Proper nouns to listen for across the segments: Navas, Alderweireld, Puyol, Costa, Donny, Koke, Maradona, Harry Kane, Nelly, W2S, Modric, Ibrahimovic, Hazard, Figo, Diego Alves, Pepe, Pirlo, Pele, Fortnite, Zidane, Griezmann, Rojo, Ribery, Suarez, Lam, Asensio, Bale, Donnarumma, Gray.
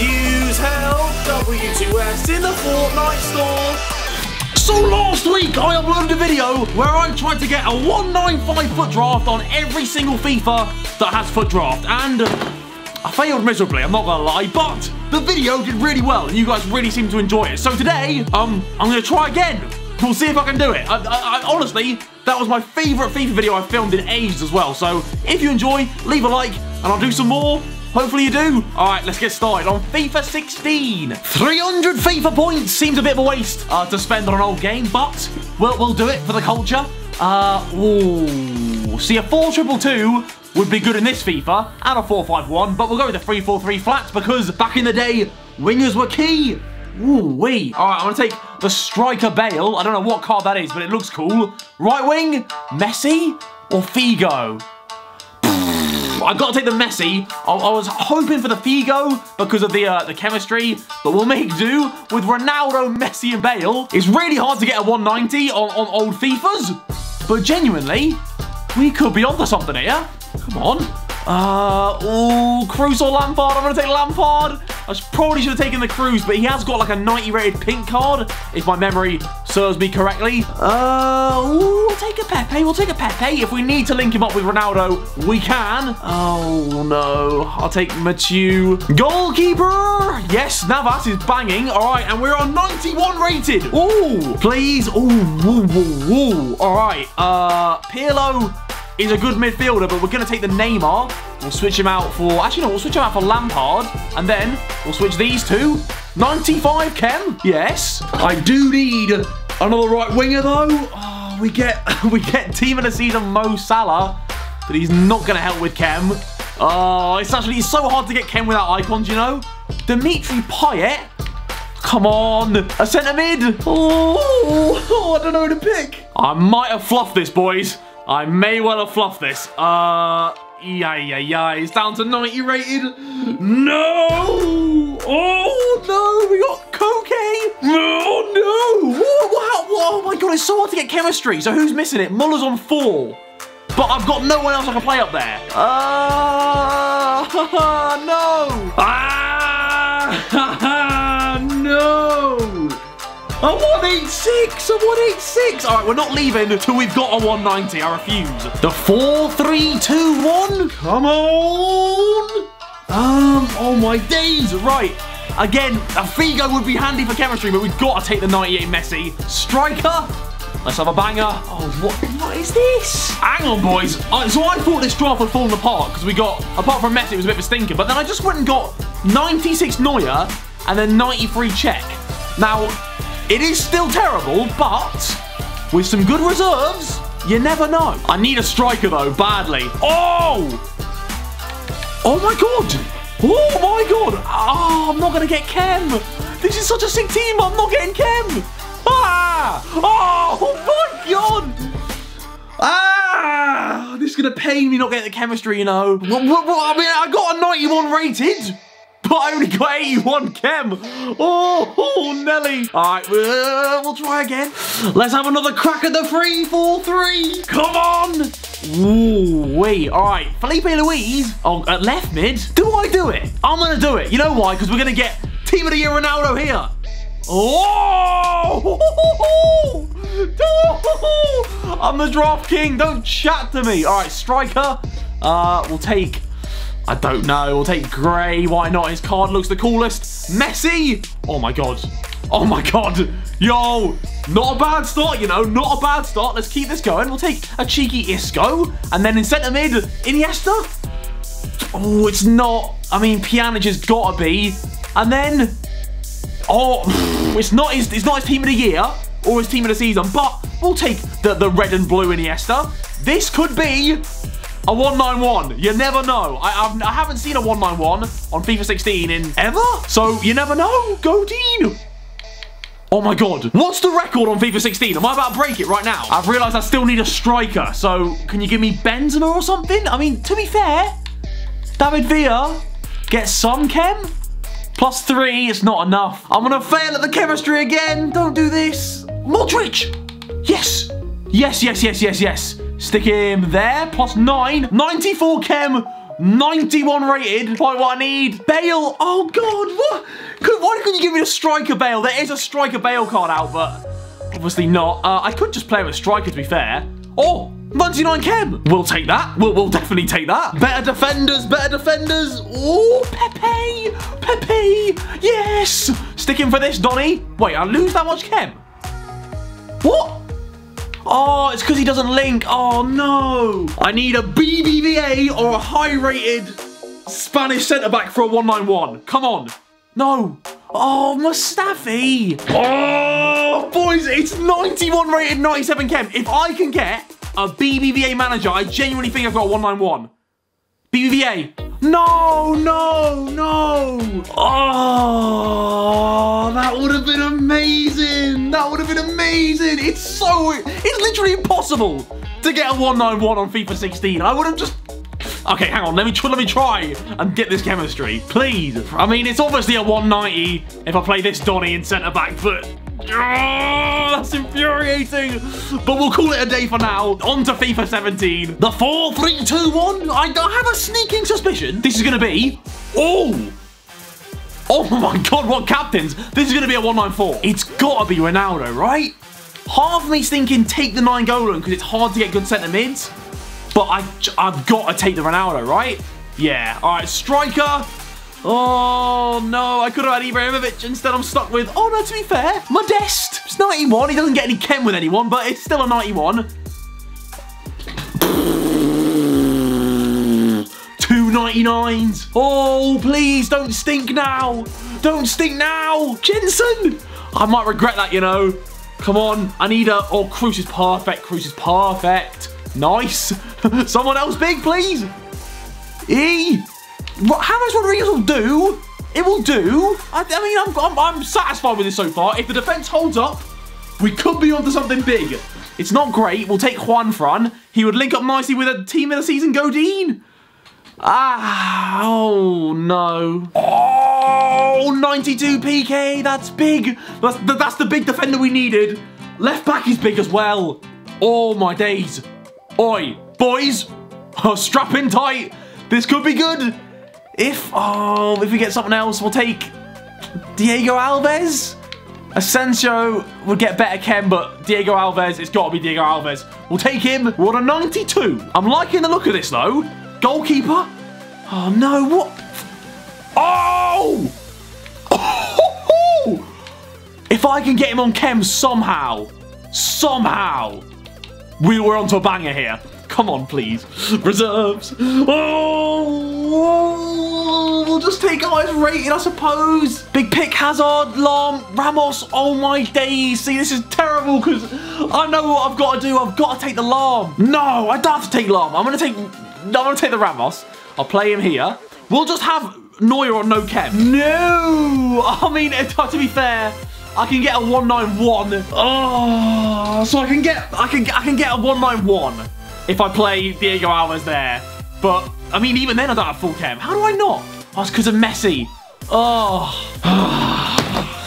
use help W2S in the Fortnite store. So last week I uploaded a video where I tried to get a 195 foot draft on every single FIFA that has foot draft, and I failed miserably, I'm not gonna lie, but the video did really well and you guys really seem to enjoy it. So today, I'm gonna try again. We'll see if I can do it. I honestly, that was my favourite FIFA video I filmed in ages as well. So if you enjoy, leave a like and I'll do some more. Hopefully you do. Alright, let's get started on FIFA 16. 300 FIFA points seems a bit of a waste to spend on an old game, but we'll do it for the culture. Ooh. See, a 4-2-2 would be good in this FIFA, and a 4-5-1, but we'll go with a 3-4-3 flat because back in the day, wingers were key. Ooh-wee. Alright, I'm going to take the striker Bale. I don't know what card that is, but it looks cool. Right wing, Messi or Figo? I've got to take the Messi. I was hoping for the Figo because of the chemistry, but we'll make do with Ronaldo, Messi and Bale. It's really hard to get a 190 on old FIFAs, but genuinely, we could be onto something here. Come on. Ooh, Cruz or Lampard. I'm going to take Lampard. I probably should have taken the Cruz, but he has got like a 90 rated pink card, if my memory serves me correctly. Ooh, we'll take a Pepe. We'll take a Pepe. If we need to link him up with Ronaldo, we can. Oh, no. I'll take Mathieu. Goalkeeper. Yes, Navas is banging. All right, and we're on 91 rated. Ooh, please. Ooh, woo, woo, woo. All right, Pirlo is a good midfielder, but we're going to take the Neymar. We'll switch him out for... Actually, no, we'll switch him out for Lampard. And then we'll switch these two. 95, Kem. Yes. I do need another right winger, though. Oh, we get team of the season Mo Salah, but he's not going to help with Kem. Oh, it's actually so hard to get Kem without icons, you know. Dimitri Payet. Come on. A centre mid. Oh, I don't know who to pick. I might have fluffed this, boys. I may well have fluffed this. Yeah. It's down to 90 rated. No! Oh, no! We got Koke! Oh, no! Wow! Oh, my God, it's so hard to get chemistry. So who's missing it? Muller's on 4. But I've got no one else I can play up there. No! No! A 186! A 186! All right, we're not leaving until we've got a 190. I refuse. The 4-3-2-1. Come on! Oh, my days. Right. Again, a Figo would be handy for chemistry, but we've got to take the 98 Messi. Striker. Let's have a banger. Oh, what is this? Hang on, boys. So I thought this draft had fallen apart because we got, apart from Messi, it was a bit of a stinker. But then I just went and got 96 Neuer and then 93 Cech. Now... it is still terrible, but with some good reserves, you never know. I need a striker, though, badly. Oh! Oh, my God. Oh, my God. Oh, I'm not going to get Kem. This is such a sick team. I'm not getting Kem. Ah! Oh, my God. Ah! This is going to pain me not getting the chemistry, you know. I mean, I got a 91 rated. But I only got 81 Kem. Oh, Nelly. All right, we'll try again. Let's have another crack at the 3-4-3. Come on. Ooh, wait. All right, Felipe Luis. Oh, at left mid. Do I do it? I'm going to do it. You know why? Because we're going to get Team of the Year Ronaldo here. Oh! I'm the draft king. Don't chat to me. All right, striker. We'll take... I don't know. We'll take Gray. Why not? His card looks the coolest. Messi. Oh, my God. Oh, my God. Yo, not a bad start, you know. Not a bad start. Let's keep this going. We'll take a cheeky Isco. And then in centre mid, Iniesta. Oh, it's not. I mean, Pjanic has got to be. And then, oh, it's not his team of the year or his team of the season. But we'll take the red and blue Iniesta. This could be... a 191, you never know. I haven't seen a 191 on FIFA 16 in ever, so you never know. Go Dean. Oh my God, what's the record on FIFA 16? Am I about to break it right now? I've realized I still need a striker, so can you give me Benzema or something? I mean, to be fair, David Villa gets some Kem. Plus 3, it's not enough. I'm gonna fail at the chemistry again. Don't do this. Modric, yes. Yes. Stick him there, plus 9. 94 Kem. 91 rated, like what I need. Bale, oh God, what? Why couldn't you give me a striker Bale? There is a striker Bale card out, but obviously not. I could just play him as striker, to be fair. Oh, 99 Kem. We'll take that. We'll definitely take that. Better defenders, better defenders. Oh, Pepe, Pepe, yes. Sticking for this, Donny. Wait, I lose that much Kem? What? Oh, it's because he doesn't link. Oh, no. I need a BBVA or a high-rated Spanish centre-back for a 191. Come on. No. Oh, Mustafi. Oh, boys, it's 91 rated, 97 Kem. If I can get a BBVA manager, I genuinely think I've got a 191. BBVA. No, no, no. Oh, that would have been amazing. That would have been amazing. It's literally impossible to get a 191 on FIFA 16. I would have just... Okay, hang on. Let me try and get this chemistry, please. I mean, it's obviously a 190 if I play this Donny in centre back, but oh, that's infuriating. But we'll call it a day for now. On to FIFA 17. The 4-3-2-1. I have a sneaking suspicion this is going to be. Oh. Oh my God! What captains? This is going to be a 194. It's got to be Ronaldo, right? Half me's thinking take the 9 goal loan because it's hard to get good centre mids. But I've got to take the Ronaldo, right? Yeah. All right, striker. Oh, no. I could have had Ibrahimovic. Instead, I'm stuck with... Oh, no, to be fair. Modest. It's 91. He doesn't get any Kem with anyone, but it's still a 91. 299s. Oh, please, don't stink now. Don't stink now. Jensen. I might regret that, you know. Come on. I need a... Oh, Cruz is perfect. Cruz is perfect. Nice. Someone else big, please. E. How much Rodriguez will do? It will do. I mean, I'm satisfied with this so far. If the defense holds up, we could be onto something big. It's not great. We'll take Juan Fran. He would link up nicely with a team of the season, Godin. Ah, oh no. Oh, 92 PK. That's big. That's the big defender we needed. Left back is big as well. Oh my days. Oi, boys, strap in tight. This could be good. If we get something else, we'll take Diego Alves. Asensio would get better Kem, but Diego Alves, it's got to be Diego Alves. We'll take him. We're on a 92. I'm liking the look of this, though. Goalkeeper. Oh, no, what? Oh! Oh! If I can get him on Kem somehow, somehow. We were onto a banger here. Come on, please. Reserves. Oh, we'll just take highest rated, I suppose. Big pick, Hazard, Lam, Ramos. Oh, my days. See, this is terrible because I know what I've got to do. I've got to take the Lam. No, I don't have to take Lam. I'm going to take the Ramos. I'll play him here. We'll just have Neuer on no Kem. No. I mean, to be fair... I can get a 191. Oh, so I can get a 191 if I play Diego Alves there. But I mean, even then I don't have full Kem. How do I not? Oh, it's because of Messi. Oh,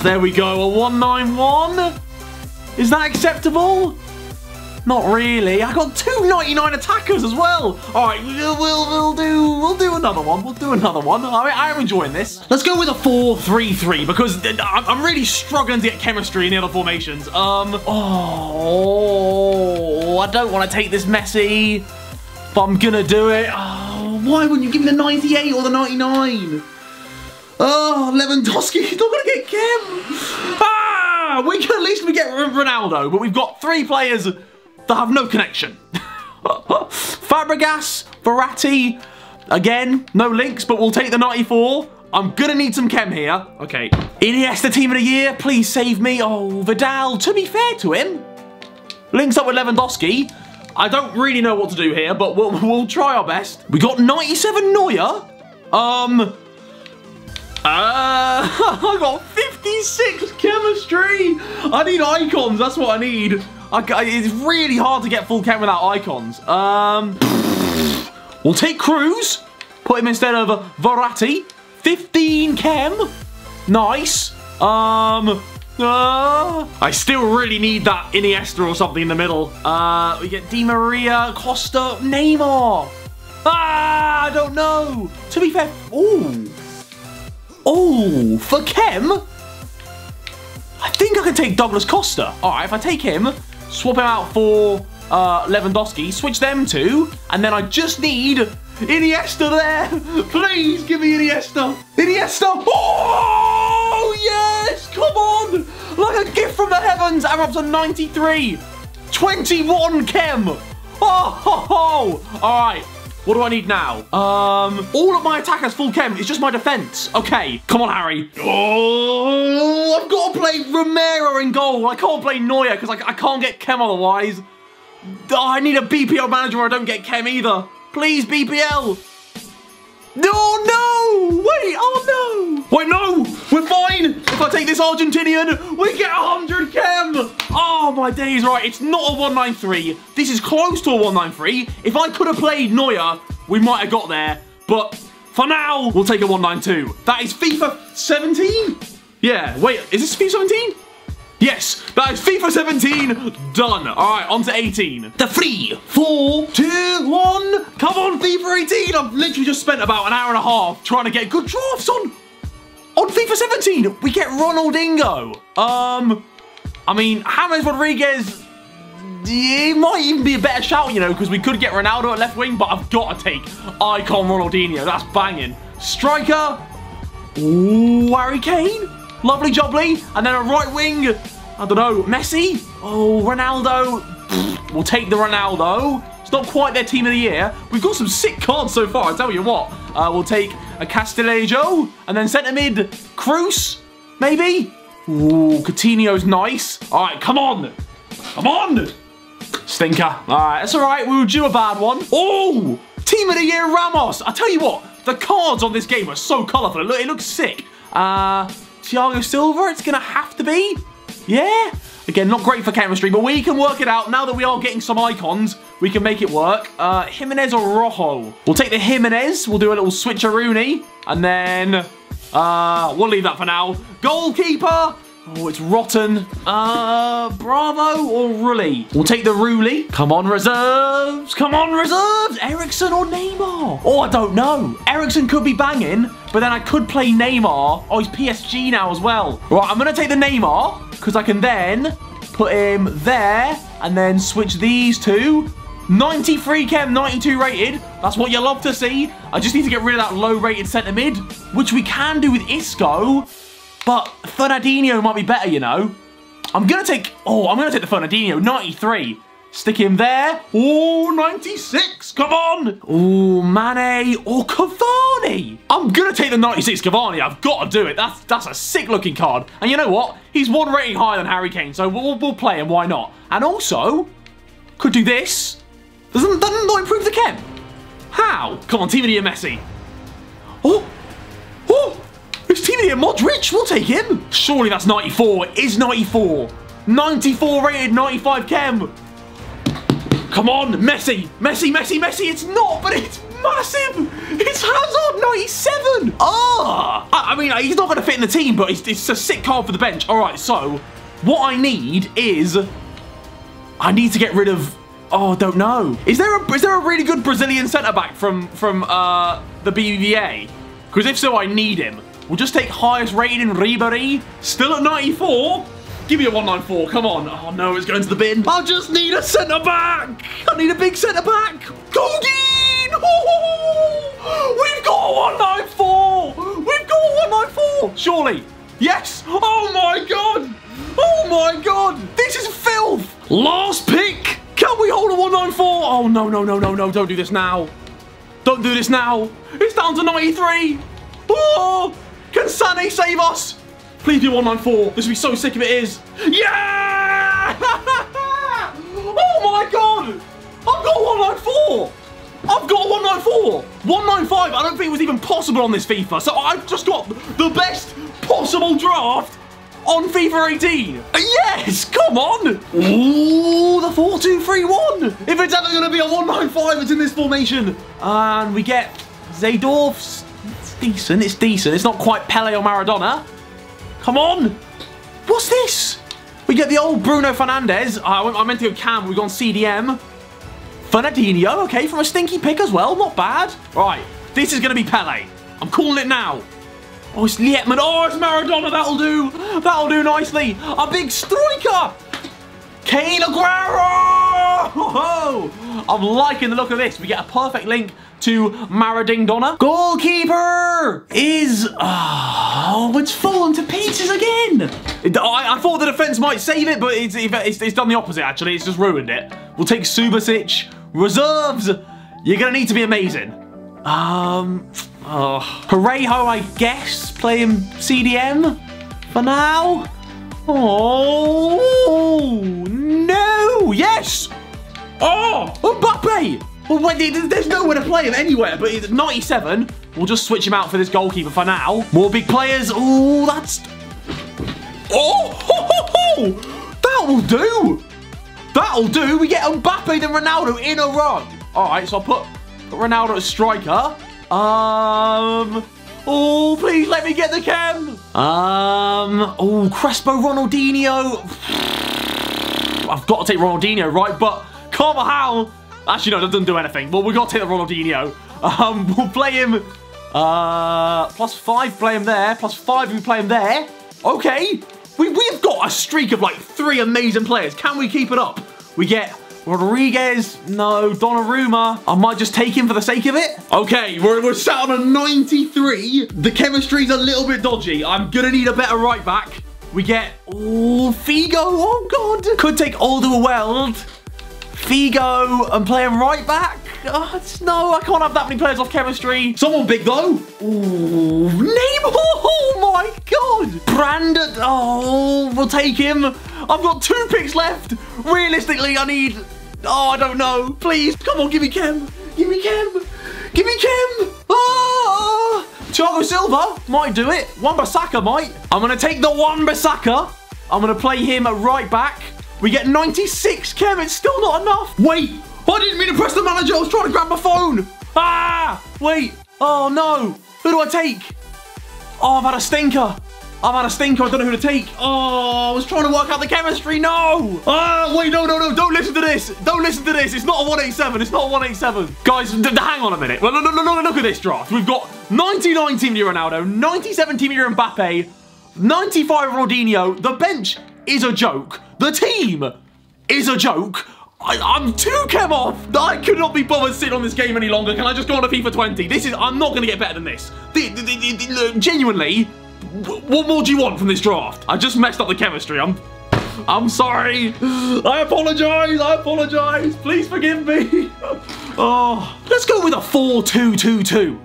there we go. A 191. Is that acceptable? Not really. I got 299 attackers as well. All right, we'll do another one. We'll do another one. I am enjoying this. Let's go with a 4-3-3 because I'm really struggling to get chemistry in the other formations. Oh, I don't want to take this Messi, but I'm gonna do it. Oh, why wouldn't you give me the 98 or the 99? Oh, Lewandowski, he's not gonna get Kem. Ah, we can at least we get Ronaldo, but we've got 3 players that have no connection. Fabregas, Verratti, again, no links, but we'll take the 94. I'm gonna need some Kem here. Okay, Iniesta team of the year, please save me. Oh, Vidal, to be fair to him, links up with Lewandowski. I don't really know what to do here, but we'll try our best. We got 97 Neuer. I got 56 chemistry. I need icons, that's what I need. It's really hard to get full Kem without icons. We'll take Cruz. Put him instead of Verratti. 15 Kem. Nice. I still really need that Iniesta or something in the middle. We get Di Maria, Costa, Neymar. Ah, I don't know. To be fair, oh, for Kem, I think I can take Douglas Costa. All right, if I take him, swap him out for Lewandowski, switch them two, and then I just need Iniesta there. Please give me Iniesta. Iniesta. Oh, yes. Come on. Like a gift from the heavens. I'm up to 93. 21 Kem. Oh, ho, ho. All right. What do I need now? All of my attack has full Kem. It's just my defense. Okay. Come on, Harry. Oh, I've got to play Romero in goal. I can't play Neuer because I can't get Kem otherwise. Oh, I need a BPL manager where I don't get Kem either. Please, BPL. Oh, no. Wait. Oh, no. Wait, no. We're fine. If I take this Argentinian, we get 100 Kem. Oh, my days. Right. It's not a 193. This is close to a 193. If I could have played Neuer, we might have got there. But for now, we'll take a 192. That is FIFA 17? Yeah. Wait, is this FIFA 17? Yes, that is FIFA 17 done. All right, on to 18. The 3, 4, 2, 1. Come on, FIFA 18. I've literally just spent about an hour and a half trying to get good drafts on FIFA 17. We get Ronaldinho. I mean, James Rodriguez, it might even be a better shout, you know, because we could get Ronaldo at left wing, but I've got to take Icon Ronaldinho. That's banging. Striker, ooh, Harry Kane. Lovely jubbly. And then a right wing, I don't know, Messi? Oh, Ronaldo. Pfft, we'll take the Ronaldo. It's not quite their team of the year. We've got some sick cards so far, I tell you what. We'll take a Castillejo. And then centre mid, Cruz, maybe? Ooh, Coutinho's nice. All right, come on. Come on. Stinker. All right, that's all right. We will do a bad one. Oh, team of the year, Ramos. I tell you what, the cards on this game are so colourful. It looks sick. Thiago Silva, it's going to have to be. Yeah. Again, not great for chemistry, but we can work it out. Now that we are getting some icons, we can make it work. Jimenez or Rojo? We'll take the Jimenez. We'll do a little switcheroony. And then we'll leave that for now. Goalkeeper. Oh, it's rotten. Bravo or Rully? We'll take the Rully. Come on, reserves. Come on, reserves. Ericsson or Neymar? Oh, I don't know. Ericsson could be banging, but then I could play Neymar. Oh, he's PSG now as well. Right, I'm going to take the Neymar because I can then put him there and then switch these two. 93 Kem, 92 rated. That's what you love to see. I just need to get rid of that low-rated centre mid, which we can do with Isco. But Fernandinho might be better, you know. I'm going to take the Fernandinho. 93. Stick him there. Oh, 96. Come on. Oh, Mane or Cavani. I'm going to take the 96 Cavani. I've got to do it. That's a sick-looking card. And you know what? He's one rating higher than Harry Kane, so we'll play him. Why not? And also, could do this. Doesn't that not improve the Kem? How? Come on, team of the year, Messi. Oh. It's team of the year Modric, we'll take him. Surely that's 94. It is 94. 94 rated, 95 Kem. Come on, Messi. Messi, Messi, Messi. It's not, but it's massive. It's Hazard, 97. Ah. I mean, he's not going to fit in the team, but it's a sick card for the bench. All right, so what I need is I need to get rid of... Oh, I don't know. Is there a really good Brazilian centre-back from the BBVA? Because if so, I need him. We'll just take highest rated in Ribéry. Still at 94. Give me a 194. Come on. Oh, no. It's going to the bin. I just need a centre-back. I need a big centre-back. Godin. Oh, we've got a 194. We've got a 194. Surely. Yes. Oh, my God. Oh, my God. This is filth. Last pick. Can we hold a 194? Oh, no, no, no, no, no. Don't do this now. Don't do this now. It's down to 93. Oh. Can Sané save us? Please be 194. This would be so sick if it is. Yeah! Oh my God! I've got 194! I've got 194! 195, I don't think it was even possible on this FIFA. So I've just got the best possible draft on FIFA 18. Yes! Come on! Ooh, the 4-2-3-1! If it's ever going to be a 195, it's in this formation. And we get Zaydorf's. Decent, it's decent. It's not quite Pele or Maradona. Come on. What's this? We get the old Bruno Fernandes. I meant to go Cam. We've gone CDM. Fernandinho, okay, from a stinky pick as well. Not bad. Right, this is going to be Pele. I'm calling it now. Oh, it's Lietman. Oh, it's Maradona. That'll do. That'll do nicely. A big striker. Kane Aguero. Oh, I'm liking the look of this. We get a perfect link to Maradona. Goalkeeper is... Oh, it's fallen to pieces again. I thought the defence might save it, but it's done the opposite, actually. It's just ruined it. We'll take Subasic. Reserves. You're going to need to be amazing. Parejo, I guess. Playing CDM for now. Oh, no. Yes. Oh, Mbappe. Well, there's nowhere to play him anywhere, but he's 97. We'll just switch him out for this goalkeeper for now. More big players. Oh, that's... Oh, ho, ho, ho. That'll do. That'll do. We get Mbappe then Ronaldo in a run. All right, so I'll put Ronaldo as striker. Oh, please let me get the Kem. Oh, Crespo, Ronaldinho. I've got to take Ronaldinho, right? But Carvajal... Actually, no, that doesn't do anything. Well, we've got to take the Ronaldinho. We'll play him... +5, play him there. +5, we play him there. Okay. We've got a streak of, like, 3 amazing players. Can we keep it up? We get Rodriguez. No, Donnarumma. I might just take him for the sake of it. Okay, we're sat on a 93. The chemistry's a little bit dodgy. I'm going to need a better right back. We get... Oh, Figo. Oh, God. Could take Alderweireld. Figo and playing right back. Oh, no, I can't have that many players off chemistry. Someone big though. Ooh, Neymar. Oh my God. Brandon. Oh, we'll take him. I've got 2 picks left. Realistically, I need. Oh, I don't know. Please, come on, give me Kem. Give me Kem. Give me Kem. Oh, Thiago Silva might do it. Wan-Bissaka might. I'm gonna take the Wan-Bissaka. I'm gonna play him at right back. We get 96, Kem. It's still not enough. Wait, I didn't mean to press the manager. I was trying to grab my phone. Ah, wait. Oh, no. Who do I take? Oh, I've had a stinker. I don't know who to take. Oh, I was trying to work out the chemistry. No. Ah, wait, no. Don't listen to this. It's not a 187. Guys, hang on a minute. Well, no, look at this draft. We've got 99 Team Year Ronaldo, 97 Team Year Mbappe, 95 Ronaldinho. The bench is a joke. The team is a joke. I'm 2 Kem off. I could not be bothered sitting on this game any longer. Can I just go on to FIFA 20? This is, I'm not going to get better than this. Genuinely, what more do you want from this draft? I just messed up the chemistry. I'm sorry. I apologize. Please forgive me. Oh, let's go with a 4-2-2-2.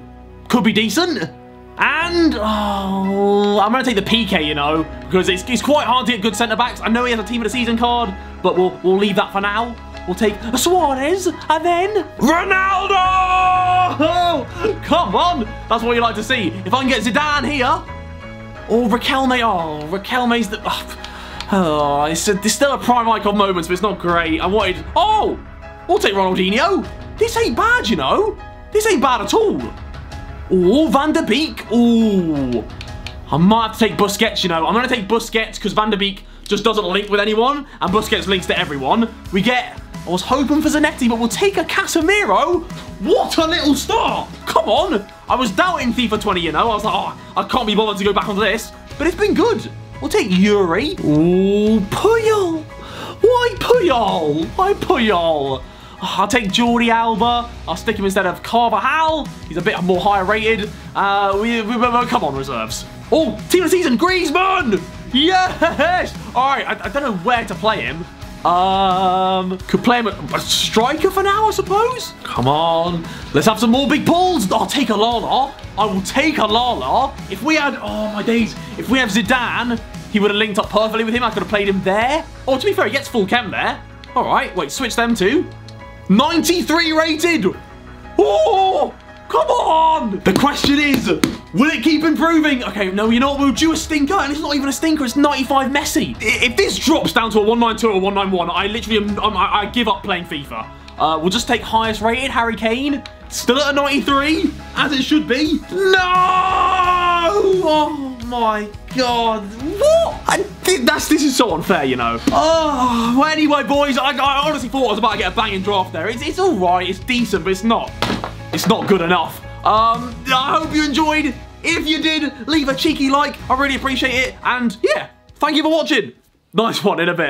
Could be decent. And, oh, I'm going to take the PK, you know, because it's quite hard to get good centre-backs. I know he has a team of the season card, but we'll leave that for now. We'll take Suarez, and then Ronaldo! Oh, come on! That's what you like to see. If I can get Zidane here, or Riquelme, oh, Riquelme's the... Oh, it's still a prime icon moment, but it's not great. I wanted... Oh, we'll take Ronaldinho. This ain't bad, you know. This ain't bad at all. Oh, Van der Beek. Oh, I might have to take Busquets, you know. I'm going to take Busquets because Van der Beek just doesn't link with anyone. And Busquets links to everyone. We get... I was hoping for Zanetti, but we'll take a Casemiro. What a little star. Come on. I was doubting FIFA 20, you know. I was like, oh, I can't be bothered to go back onto this. But it's been good. We'll take Yuri. Oh, Puyol. Why Puyol? I'll take Jordi Alba. I'll stick him instead of Carvajal. He's a bit more higher rated. Come on, reserves. Oh, team of the season, Griezmann! Yes! All right, I don't know where to play him. Could play him a striker for now, I suppose. Come on. Let's have some more big balls. I'll take Alala. I will take Alala. If we had... Oh, my days. If we have Zidane, he would have linked up perfectly with him. I could have played him there. Oh, to be fair, he gets full Kem there. All right, wait, switch them too. 93 rated. Oh, come on. The question is, will it keep improving? Okay, no, you know what? We'll do a stinker, and it's not even a stinker. It's 95 Messi. If this drops down to a 192 or 191, I literally I give up playing FIFA. We'll just take highest rated, Harry Kane. Still at a 93, as it should be. No! Oh, my God. What? This is so unfair, you know. Oh, well, anyway, boys, I honestly thought I was about to get a banging draft there. It's all right. It's decent, but it's not good enough. I hope you enjoyed. If you did, leave a cheeky like. I really appreciate it. And, yeah, thank you for watching. Nice one in a bit.